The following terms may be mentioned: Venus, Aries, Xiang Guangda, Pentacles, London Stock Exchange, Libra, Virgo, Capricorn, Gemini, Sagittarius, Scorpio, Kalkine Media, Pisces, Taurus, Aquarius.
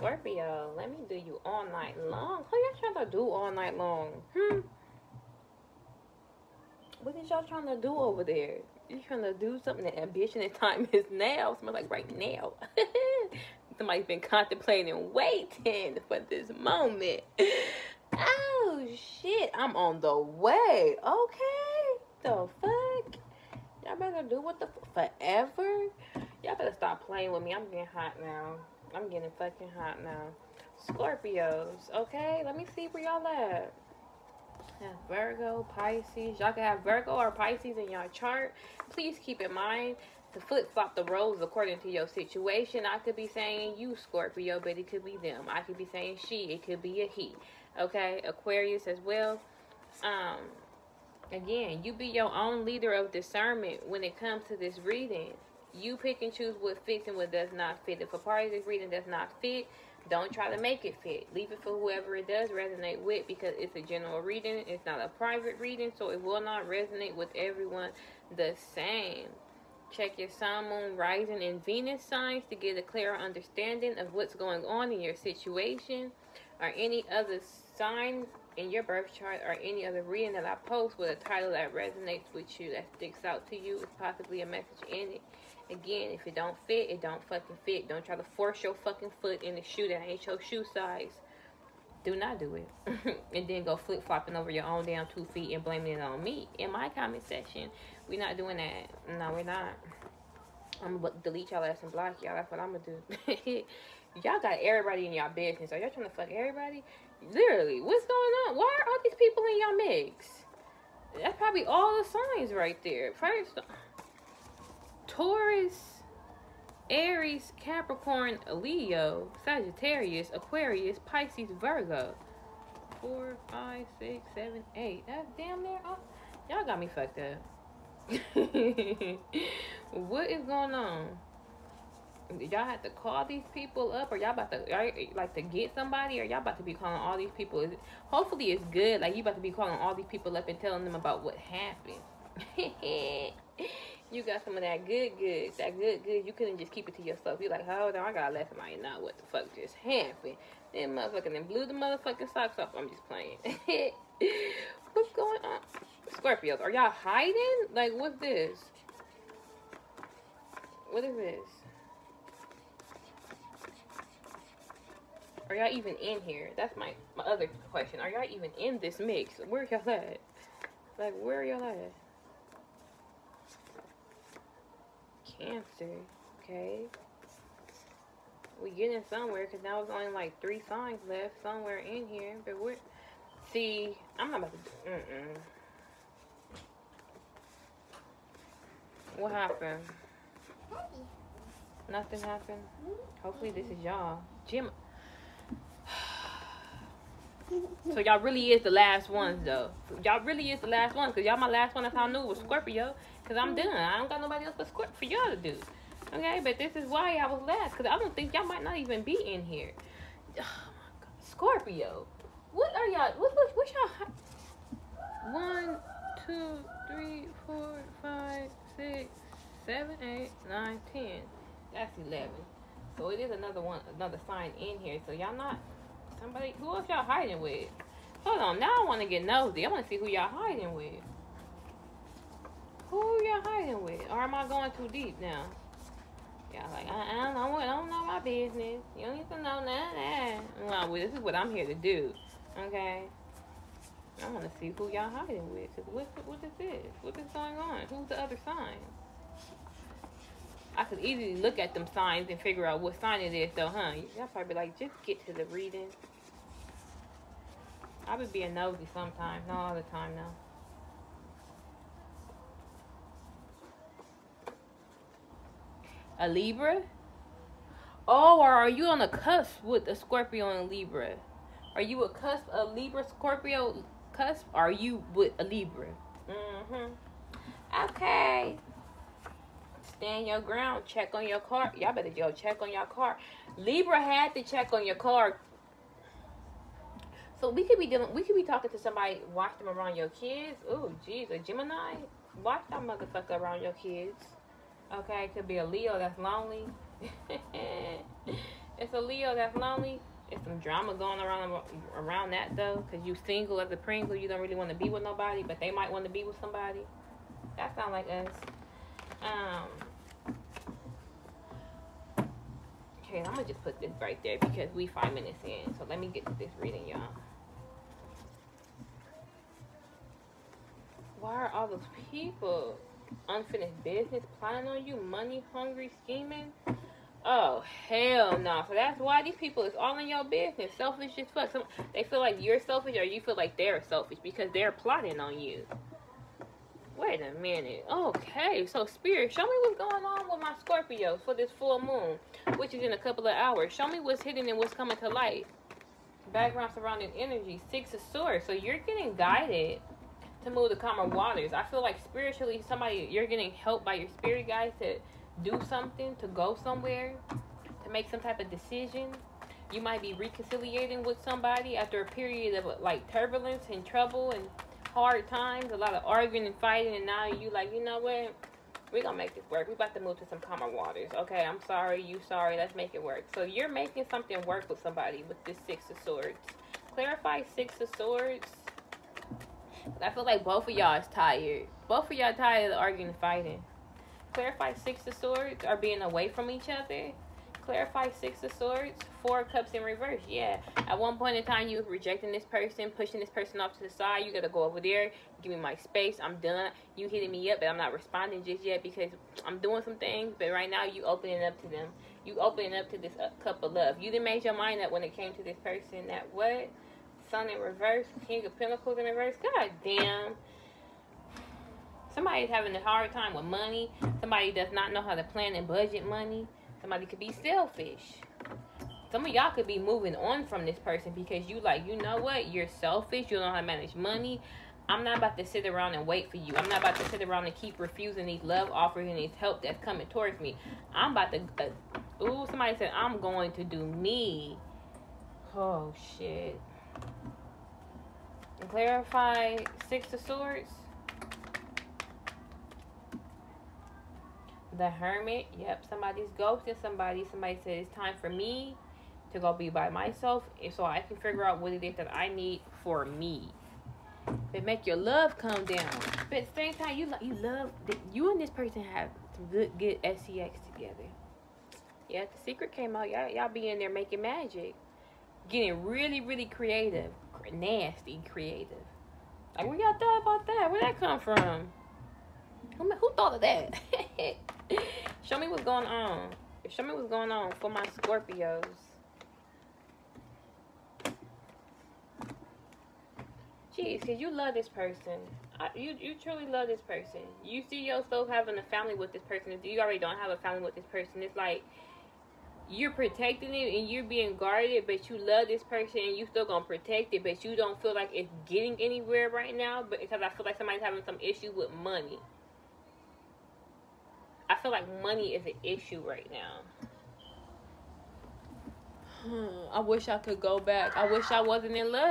Scorpio, let me do you all night long. Who y'all trying to do all night long? What is y'all trying to do over there? You trying to do something that ambition and time is now. Smells like right now. Somebody's been contemplating and waiting for this moment. Oh, shit. I'm on the way. Okay. The fuck? Y'all better do what the fuck? Forever? Y'all better stop playing with me. I'm getting hot now. I'm getting fucking hot now. Scorpios, okay? Let me see where y'all at. Virgo, Pisces. Y'all can have Virgo or Pisces in y'all chart. Please keep in mind to flip-flop the roles according to your situation. I could be saying you, Scorpio, but it could be them. I could be saying she. It could be a he. Okay? Aquarius as well. Again, you be your own leader of discernment when it comes to this reading. You pick and choose what fits and what does not fit. If a part of this reading does not fit, don't try to make it fit. Leave it for whoever it does resonate with, because it's a general reading. It's not a private reading, so it will not resonate with everyone the same. Check your sun, moon, rising, and Venus signs to get a clearer understanding of what's going on in your situation, or any other sign in your birth chart, or any other reading that I post with a title that resonates with you, that sticks out to you. It's possibly a message in it. Again, if it don't fit, it don't fucking fit. Don't try to force your fucking foot in the shoe that ain't your shoe size. Do not do it. And then go flip-flopping over your own damn 2 feet and blaming it on me in my comment section. We're not doing that. No, we're not. I'm going to delete y'all ass and block y'all. That's what I'm going to do. Y'all got everybody in y'all business. Are y'all trying to fuck everybody? Literally, what's going on? Why are all these people in y'all mix? That's probably all the signs right there. First, Taurus, Aries, Capricorn, Leo, Sagittarius, Aquarius, Pisces, Virgo. 4, 5, 6, 7, 8. That's damn near all. Y'all got me fucked up. What is going on? Y'all have to call these people up, or y'all about to like to get somebody, or y'all about to be calling all these people? Hopefully it's good. Like, you about to be calling all these people up and telling them about what happened. You got some of that good. That good. You couldn't just keep it to yourself. You're like, hold on, I gotta let somebody know what the fuck just happened. Then motherfucking blew the motherfucking socks off. I'm just playing. What's going on? Scorpios, are y'all hiding? Like, what's this? What is this? Are y'all even in here? That's my other question. Are y'all even in this mix? Where y'all at? Like, where y'all at? Cancer, okay. We getting somewhere, because now it's only like 3 signs left somewhere in here. But we're, see, I'm not about to. What happened? Nothing happened. Hopefully this is y'all. Jim. So y'all really is the last ones, though. Y'all really is the last ones, because y'all my last one. That's how I knew was Scorpio, because I'm done. I don't got nobody else but Scorpio for y'all to do. Okay, but this is why I was last, because I don't think y'all might not even be in here. Oh my God. Scorpio, what are y'all? What's y'all? 1, 2, 3, 4, 5, 6, 7, 8, 9, 10. That's 11. So it is another sign in here. So y'all not. Somebody, who else y'all hiding with? Hold on, now I want to get nosy. I want to see who y'all hiding with. Who y'all hiding with? Or am I going too deep now? Y'all like, I don't know my business. You don't need to know none of that. Well, this is what I'm here to do. Okay? I want to see who y'all hiding with. What is this? What is going on? Who's the other sign? I could easily look at them signs and figure out what sign it is, though, huh? Y'all probably like, just get to the reading. I would be a nosy sometimes, not all the time, though. A Libra? Oh, or are you on a cusp with a Scorpio and Libra? Are you a cusp, a Libra, Scorpio cusp? Or are you with a Libra? Okay. Stand your ground. Check on your car. Y'all better go check on your car. Libra had to check on your car. So we could be talking to somebody. Watch them around your kids. Oh, jeez, a Gemini. Watch that motherfucker around your kids. Okay, it could be a Leo that's lonely. It's a Leo that's lonely. It's some drama going around that, though, because you single as a Pringle. You don't really want to be with nobody, but they might want to be with somebody. That sounds like us. Okay, I'm going to just put this right there because we 5 minutes in. So let me get to this reading, y'all. Why are all those people unfinished business, planning on you, money hungry, scheming? Oh, hell no. So that's why these people is all in your business. Selfish as fuck. They feel like you're selfish or you feel like they're selfish because they're plotting on you. Wait a minute. Okay, so Spirit, show me what's going on with my Scorpio for this full moon, which is in a couple of hours. Show me what's hidden and what's coming to light. Background surrounding energy. Six of Swords. So you're getting guided to move to calmer waters. I feel like spiritually, somebody, you're getting helped by your spirit guides to do something, to go somewhere, to make some type of decision. You might be reconciliating with somebody after a period of like turbulence and trouble and hard times, a lot of arguing and fighting, and now you like, you know what, we're gonna make this work. We're about to move to some calmer waters. Okay, I'm sorry, you sorry, let's make it work. So you're making something work with somebody with this Six of Swords. Clarify Six of Swords. I feel like both of y'all is tired. Both of y'all tired of arguing and fighting. Clarify Six of Swords, or being away from each other. Clarify Six of Swords. Four of Cups in reverse. Yeah, at one point in time you were rejecting this person, pushing this person off to the side. You gotta go over there, give me my space, I'm done. You hitting me up, but I'm not responding just yet because I'm doing some things. But right now you opening up to them, you opening up to this cup of love. You didn't make your mind up when it came to this person. That what? Sun in reverse, King of Pentacles in reverse. God damn. Somebody's having a hard time with money. Somebody does not know how to plan and budget money. Somebody could be selfish. Some of y'all could be moving on from this person because you like, you know what? You're selfish. You don't know how to manage money. I'm not about to sit around and wait for you. I'm not about to sit around and keep refusing these love offers and these help that's coming towards me. I'm about to... ooh, somebody said, I'm going to do me. Oh, shit. And clarify Six of Swords. The Hermit. Yep, somebody's ghosting somebody. Somebody said it's time for me to go be by myself so I can figure out what it is that I need for me. But make your love come down. But at the same time, you love that you and this person have some good sex together. Yeah, the secret came out. Y'all be in there making magic, getting really, really creative, nasty creative. Like, where y'all thought about that? Where'd that come from? Who thought of that? Show me what's going on. Show me what's going on for my Scorpios. Jeez, because you love this person. You truly love this person. You see yourself having a family with this person. If you already don't have a family with this person, it's like you're protecting it and you're being guarded, but you love this person and you still gonna protect it, but you don't feel like it's getting anywhere right now. But because I feel like somebody's having some issue with money. I feel like money is an issue right now. I wish I could go back. I wish I wasn't in love.